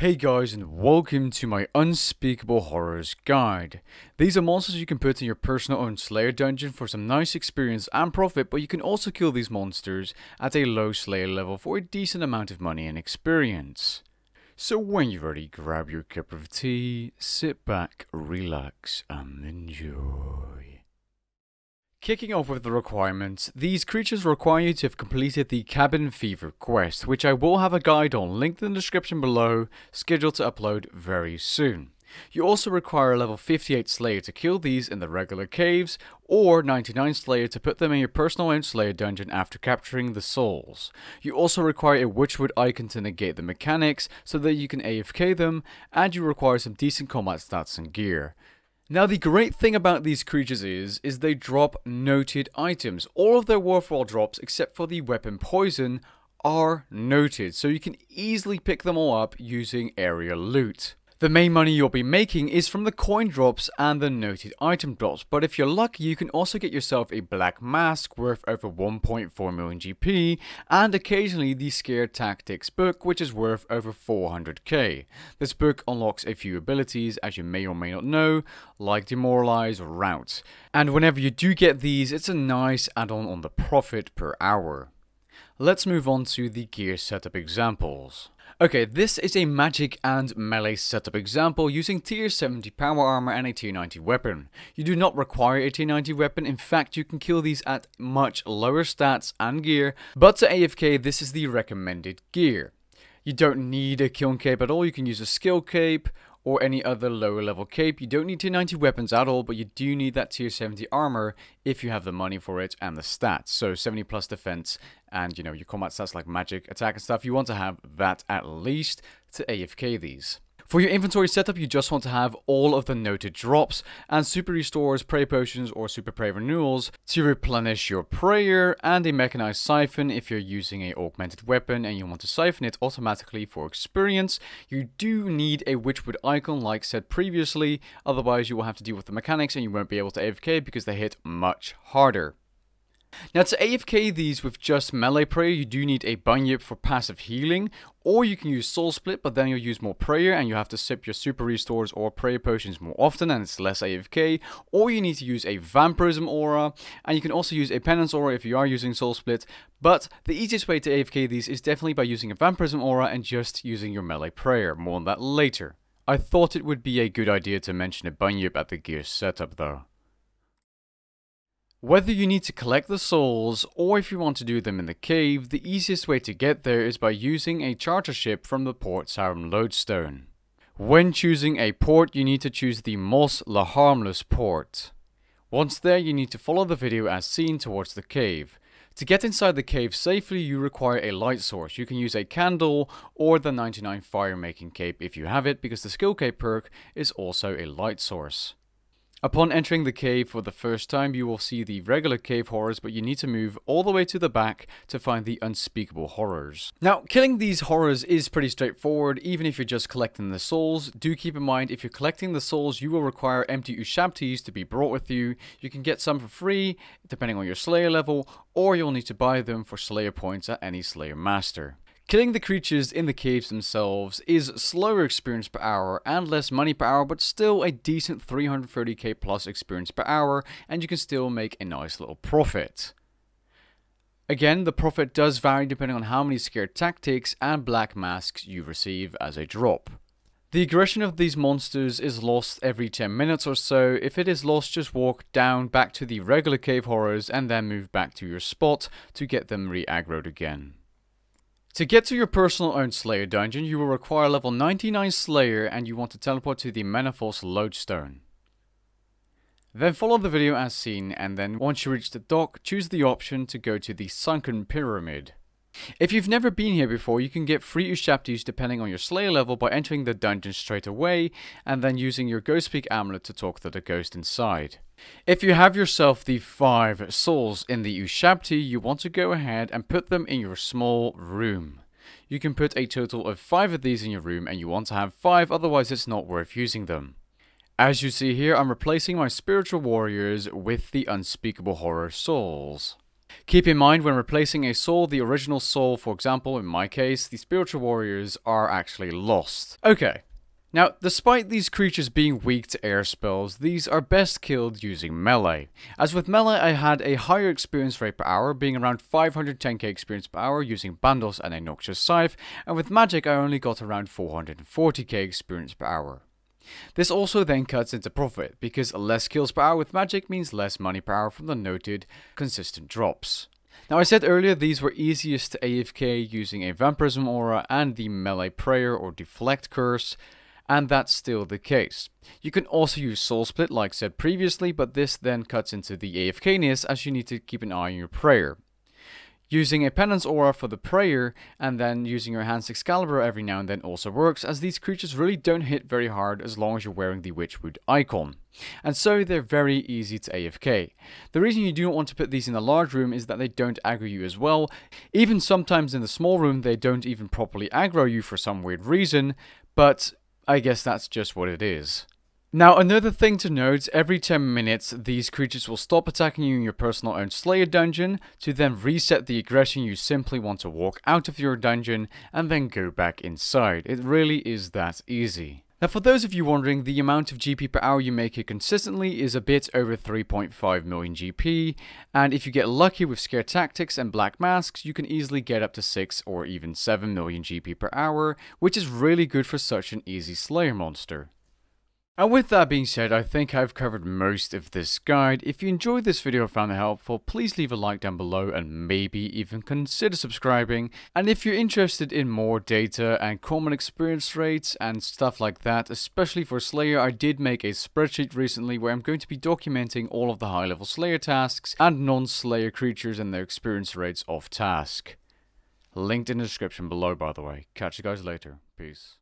Hey guys, and welcome to my Unspeakable Horrors guide. These are monsters you can put in your personal own Slayer dungeon for some nice experience and profit, but you can also kill these monsters at a low Slayer level for a decent amount of money and experience. So when you're ready, grab your cup of tea, sit back, relax, and enjoy. Kicking off with the requirements, these creatures require you to have completed the Cabin Fever quest, which I will have a guide on, linked in the description below, scheduled to upload very soon. You also require a level 58 Slayer to kill these in the regular caves, or 99 Slayer to put them in your personal own Slayer dungeon after capturing the souls. You also require a Witchwood icon to negate the mechanics, so that you can AFK them, and you require some decent combat stats and gear. Now the great thing about these creatures is they drop noted items. All of their worthwhile drops, except for the weapon poison, are noted, so you can easily pick them all up using area loot. The main money you'll be making is from the coin drops and the noted item drops, but if you're lucky you can also get yourself a black mask worth over 1.4 million GP, and occasionally the Scare Tactics book, which is worth over 400k. This book unlocks a few abilities, as you may or may not know, like Demoralize or Rout, and whenever you do get these it's a nice add-on on the profit per hour. Let's move on to the gear setup examples. Okay, this is a magic and melee setup example using tier 70 power armor and a tier 90 weapon. You do not require a tier 90 weapon, in fact you can kill these at much lower stats and gear, but to AFK this is the recommended gear. You don't need a kiln cape at all, you can use a skill cape or any other lower level cape. You don't need tier 90 weapons at all, but you do need that tier 70 armor if you have the money for it and the stats. So 70 plus defense and, you know, your combat stats like magic, attack and stuff, you want to have that at least to AFK these. For your inventory setup, you just want to have all of the noted drops and super restores, prey potions or super prey renewals to replenish your prayer, and a mechanized siphon if you're using an augmented weapon and you want to siphon it automatically for experience. You do need a Witchwood icon like said previously, otherwise you will have to deal with the mechanics and you won't be able to AFK because they hit much harder. Now to AFK these with just melee prayer, you do need a Bunyip for passive healing, or you can use Soul Split, but then you'll use more prayer and you have to sip your super restores or prayer potions more often and it's less AFK, or you need to use a Vampirism aura, and you can also use a Penance aura if you are using Soul Split, but the easiest way to AFK these is definitely by using a Vampirism aura and just using your melee prayer. More on that later. I thought it would be a good idea to mention a Bunyip at the gear setup though. Whether you need to collect the souls, or if you want to do them in the cave, the easiest way to get there is by using a charter ship from the port Sarum Lodestone. When choosing a port, you need to choose the Mos Le Harmless port. Once there, you need to follow the video as seen towards the cave. To get inside the cave safely, you require a light source. You can use a candle or the 99 fire making cape if you have it, because the skill cape perk is also a light source. Upon entering the cave for the first time, you will see the regular cave horrors, but you need to move all the way to the back to find the Unspeakable Horrors. Now, killing these horrors is pretty straightforward, even if you're just collecting the souls. Do keep in mind, if you're collecting the souls, you will require empty Ushabtis to be brought with you. You can get some for free, depending on your Slayer level, or you'll need to buy them for Slayer points at any Slayer master. Killing the creatures in the caves themselves is slower experience per hour and less money per hour, but still a decent 330k plus experience per hour, and you can still make a nice little profit. Again, the profit does vary depending on how many Scare Tactics and black masks you receive as a drop. The aggression of these monsters is lost every 10 minutes or so. If it is lost, just walk down back to the regular cave horrors and then move back to your spot to get them re-aggroed again. To get to your personal own Slayer dungeon, you will require level 99 Slayer and you want to teleport to the Manaforce Lodestone. Then follow the video as seen, and then once you reach the dock, choose the option to go to the Sunken Pyramid. If you've never been here before, you can get free Ushabtis depending on your Slayer level by entering the dungeon straight away and then using your Ghostspeak amulet to talk to the ghost inside. If you have yourself the 5 souls in the Ushabti, you want to go ahead and put them in your small room. You can put a total of 5 of these in your room, and you want to have 5, otherwise it's not worth using them. As you see here, I'm replacing my Spiritual Warriors with the Unspeakable Horror souls. Keep in mind when replacing a soul, the original soul, for example, in my case, the Spiritual Warriors are actually lost. Okay. Now, despite these creatures being weak to air spells, these are best killed using melee. As with melee, I had a higher experience rate per hour, being around 510k experience per hour using Bandos and a Noxious Scythe, and with magic I only got around 440k experience per hour. This also then cuts into profit, because less kills per hour with magic means less money per hour from the noted consistent drops. Now I said earlier these were easiest to AFK using a Vampirism Aura and the melee Prayer or Deflect Curse, and that's still the case. You can also use Soul Split like said previously, but this then cuts into the AFKness as you need to keep an eye on your prayer. Using a Penance Aura for the prayer and then using your Enhanced Excalibur every now and then also works, as these creatures really don't hit very hard as long as you're wearing the Witchwood icon. And so they're very easy to AFK. The reason you do not want to put these in a large room is that they don't aggro you as well. Even sometimes in the small room they don't even properly aggro you for some weird reason, but I guess that's just what it is. Now another thing to note, every 10 minutes these creatures will stop attacking you in your personal owned Slayer dungeon to then reset the aggression. You simply want to walk out of your dungeon and then go back inside. It really is that easy. Now for those of you wondering, the amount of GP per hour you make here consistently is a bit over 3.5 million GP, and if you get lucky with Scare Tactics and Black Masks, you can easily get up to 6 or even 7 million GP per hour, which is really good for such an easy Slayer monster. And with that being said, I think I've covered most of this guide. If you enjoyed this video or found it helpful, please leave a like down below and maybe even consider subscribing. And if you're interested in more data and common experience rates and stuff like that, especially for Slayer, I did make a spreadsheet recently where I'm going to be documenting all of the high level Slayer tasks and non-Slayer creatures and their experience rates off task. Linked in the description below, by the way. Catch you guys later. Peace.